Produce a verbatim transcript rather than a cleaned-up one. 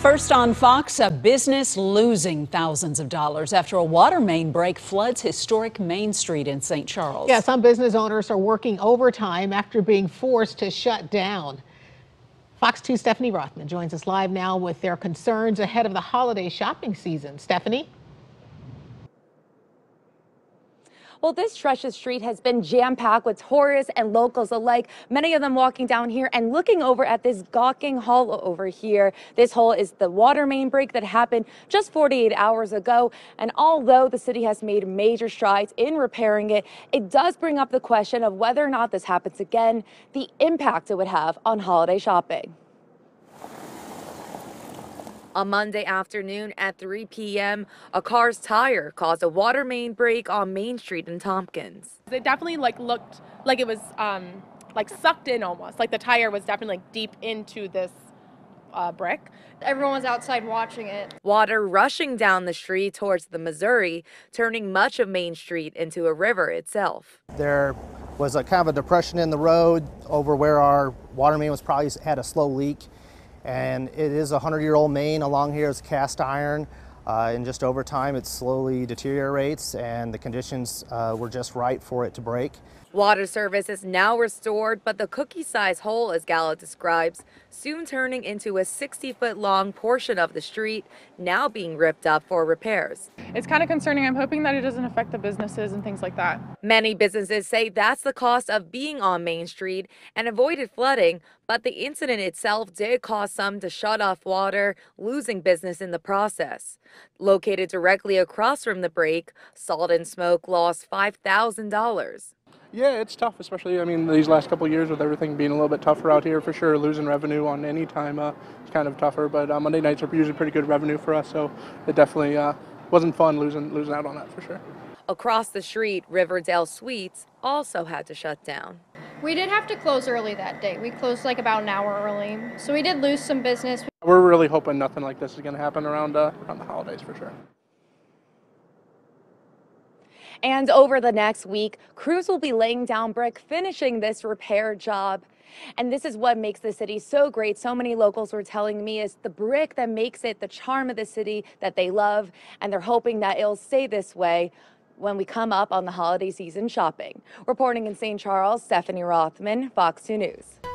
First on Fox, a business losing thousands of dollars after a water main break floods historic Main Street in Saint Charles. Yeah, some business owners are working overtime after being forced to shut down. Fox two Stephanie Rothman joins us live now with their concerns ahead of the holiday shopping season. Stephanie? Well, this treacherous street has been jam-packed with tourists and locals alike, many of them walking down here and looking over at this gawking hole over here. This hole is the water main break that happened just forty-eight hours ago. And although the city has made major strides in repairing it, it does bring up the question of whether or not this happens again, the impact it would have on holiday shopping. On Monday afternoon at three p m, a car's tire caused a water main break on Main Street in Tompkins. It definitely like looked like it was um, like sucked in almost, like the tire was definitely like deep into this uh, brick. Everyone was outside watching it. Water rushing down the street towards the Missouri, turning much of Main Street into a river itself. There was a kind of a depression in the road over where our water main was probably had a slow leak. And it is a hundred-year-old main. Along here is cast iron, uh, and just over time it slowly deteriorates, and the conditions uh, were just right for it to break. Water service is now restored, but the cookie-sized hole, as Gallo describes, soon turning into a sixty-foot-long portion of the street, now being ripped up for repairs. It's kind of concerning. I'm hoping that it doesn't affect the businesses and things like that. Many businesses say that's the cost of being on Main Street and avoided flooding, but the incident itself did cause some to shut off water, losing business in the process. Located directly across from the break, Salt and Smoke lost five thousand dollars. Yeah, it's tough, especially, I mean, these last couple of years with everything being a little bit tougher out here, for sure, losing revenue on any time uh, is kind of tougher, but uh, Monday nights are usually pretty good revenue for us, so it definitely uh, wasn't fun losing, losing out on that, for sure. Across the street, Riverdale Suites also had to shut down. We did have to close early that day. We closed like about an hour early, so we did lose some business. We're really hoping nothing like this is going to happen around, uh, around the holidays, for sure. And over the next week, crews will be laying down brick, finishing this repair job. And this is what makes the city so great. So many locals were telling me is the brick that makes it the charm of the city that they love. And they're hoping that it'll stay this way when we come up on the holiday season shopping. Reporting in Saint Charles, Stephanie Rothman, Fox two News.